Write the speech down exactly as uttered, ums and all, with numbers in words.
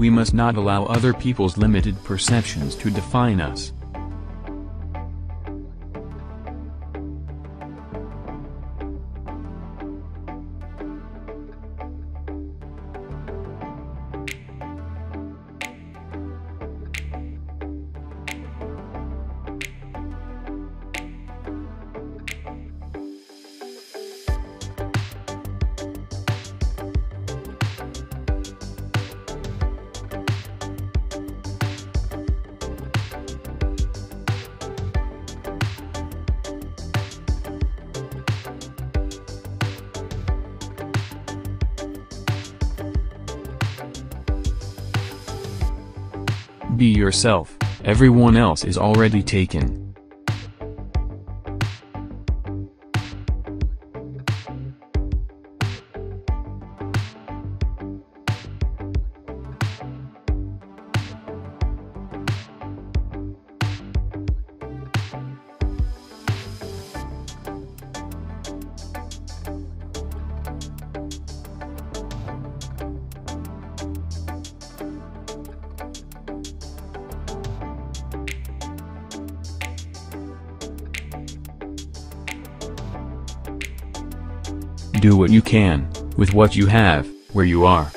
We must not allow other people's limited perceptions to define us. Be yourself, everyone else is already taken. Do what you can, with what you have, where you are.